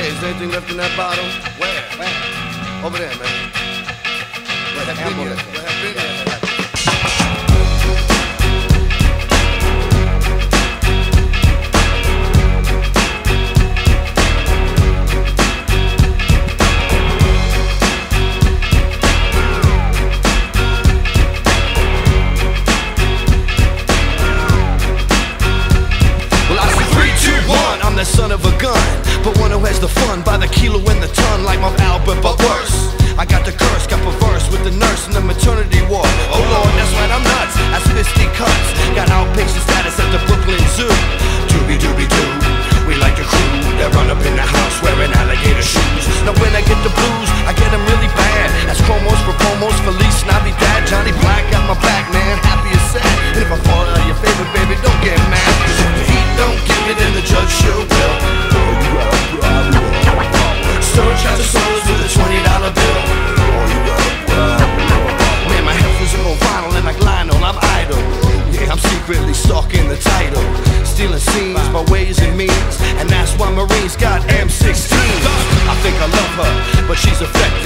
Hey, is there anything left in that bottle? Where? Over there, man. Where have been here? Where have been here? The son of a gun, but one who has the fun by the kilo and the ton, like Marv Albert, but worse. I got the curse, got perverse with the nurse in the maternity ward. Oh Lord, that's right, I'm nuts. I spit cuts, got outpatient status at the Brooklyn Zoo. Doobie doobie doo, we like the crew that run up in the house wearing alligator shoes. Now when I get the blues, I get them really bad. That's promos for promos, Felice, Snobby Dad, Johnny Black got my back, man. Happy as sad. And if I fall out of your favor, baby, don't get mad. Cause if the heat don't give it, then the judge sure will. Search out the souls with a $20 bill. Man, my health is all vinyl and like Lionel, I'm idle. Yeah, I'm secretly stalking the title, stealing scenes by ways and means, and that's why Marines got M-16s. I think I love her, but she's a veteran.